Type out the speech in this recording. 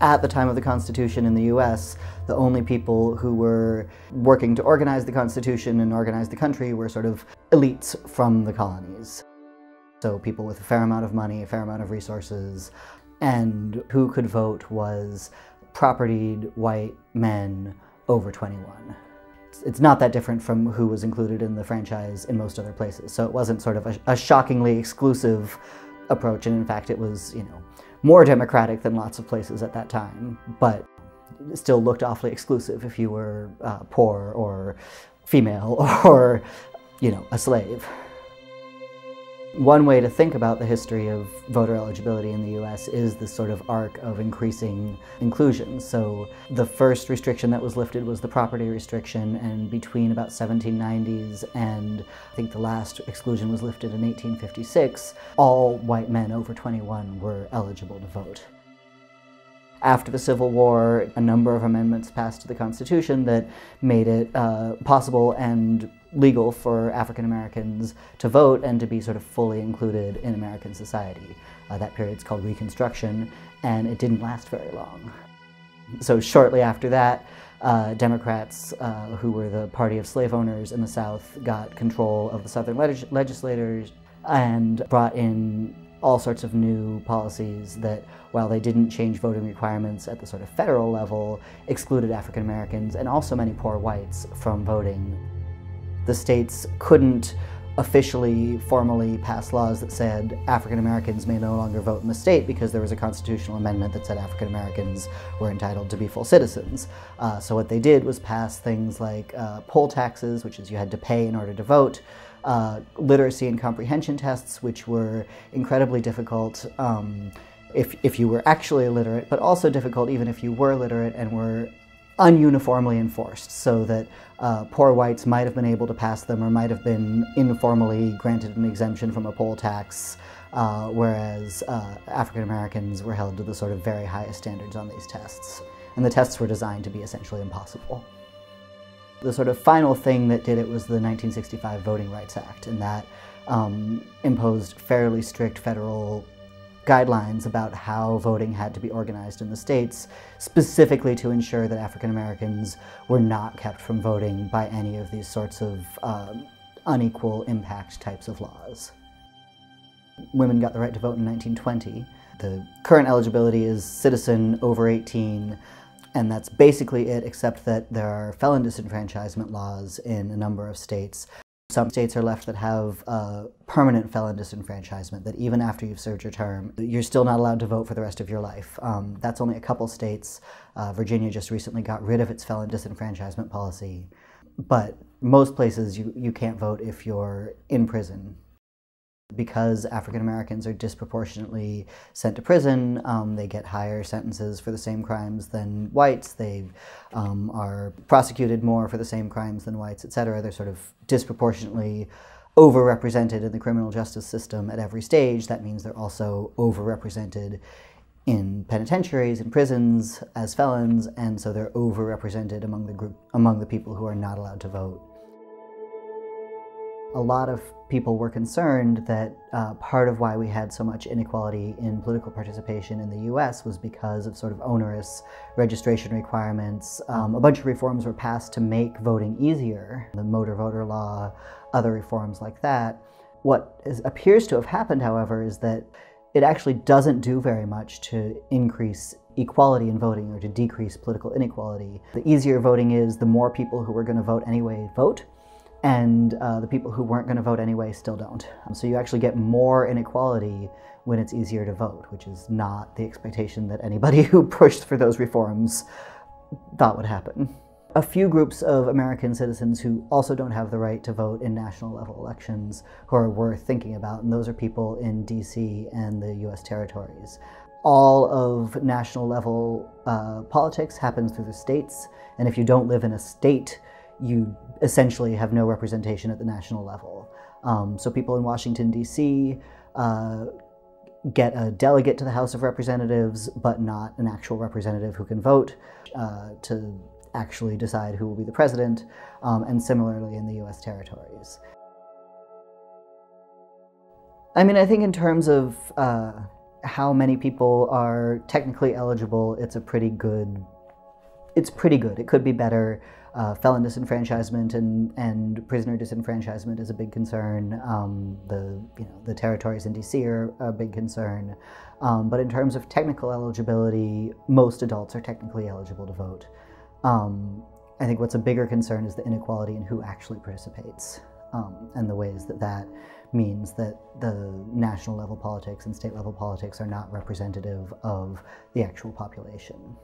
at the time of the Constitution in the US, the only people who were working to organize the Constitution and organize the country were sort of elites from the colonies. So people with a fair amount of money, a fair amount of resources, and who could vote was propertied white men over 21. It's not that different from who was included in the franchise in most other places. So it wasn't sort of a shockingly exclusive approach, and in fact it was, you know, more democratic than lots of places at that time, but still looked awfully exclusive if you were poor or female or, you know, a slave. One way to think about the history of voter eligibility in the US is this sort of arc of increasing inclusion. So the first restriction that was lifted was the property restriction, and between about 1790s and I think the last exclusion was lifted in 1856, all white men over 21 were eligible to vote. After the Civil War, a number of amendments passed to the Constitution that made it possible and legal for African Americans to vote and to be sort of fully included in American society. That period's called Reconstruction, and it didn't last very long. So shortly after that, Democrats, who were the party of slave owners in the South, got control of the Southern legislators and brought in all sorts of new policies that, while they didn't change voting requirements at the sort of federal level, excluded African Americans and also many poor whites from voting. The states couldn't officially, formally pass laws that said African Americans may no longer vote in the state because there was a constitutional amendment that said African Americans were entitled to be full citizens. So what they did was pass things like poll taxes, which is you had to pay in order to vote, literacy and comprehension tests, which were incredibly difficult if you were actually illiterate, but also difficult even if you were literate and were ununiformly enforced, so that poor whites might have been able to pass them or might have been informally granted an exemption from a poll tax, whereas African Americans were held to the sort of very highest standards on these tests. And the tests were designed to be essentially impossible. The sort of final thing that did it was the 1965 Voting Rights Act, and that imposed fairly strict federal guidelines about how voting had to be organized in the states, specifically to ensure that African Americans were not kept from voting by any of these sorts of unequal impact types of laws. Women got the right to vote in 1920. The current eligibility is citizen over 18, and that's basically it, except that there are felon disenfranchisement laws in a number of states. Some states are left that have permanent felon disenfranchisement, that even after you've served your term, you're still not allowed to vote for the rest of your life. That's only a couple states. Virginia just recently got rid of its felon disenfranchisement policy. But most places you can't vote if you're in prison. Because African Americans are disproportionately sent to prison, they get higher sentences for the same crimes than whites, they are prosecuted more for the same crimes than whites, etc. They're sort of disproportionately overrepresented in the criminal justice system at every stage. That means they're also overrepresented in penitentiaries, in prisons, as felons, and so they're overrepresented among the people who are not allowed to vote. A lot of people were concerned that part of why we had so much inequality in political participation in the US was because of sort of onerous registration requirements. A bunch of reforms were passed to make voting easier, the motor voter law, other reforms like that. What appears to have happened, however, is that it actually doesn't do very much to increase equality in voting or to decrease political inequality. The easier voting is, the more people who are going to vote anyway vote. And the people who weren't going to vote anyway still don't. So you actually get more inequality when it's easier to vote, which is not the expectation that anybody who pushed for those reforms thought would happen. A few groups of American citizens who also don't have the right to vote in national level elections who are worth thinking about, and those are people in DC and the US territories. All of national level politics happens through the states, and if you don't live in a state, you essentially have no representation at the national level. So people in Washington, D.C. Get a delegate to the House of Representatives, but not an actual representative who can vote to actually decide who will be the president, and similarly in the U.S. territories. I mean, I think in terms of how many people are technically eligible, it's pretty good. It could be better. Felon disenfranchisement and prisoner disenfranchisement is a big concern. The territories in D.C. are a big concern. But in terms of technical eligibility, most adults are technically eligible to vote. I think what's a bigger concern is the inequality in who actually participates, and the ways that that means that the national level politics and state level politics are not representative of the actual population.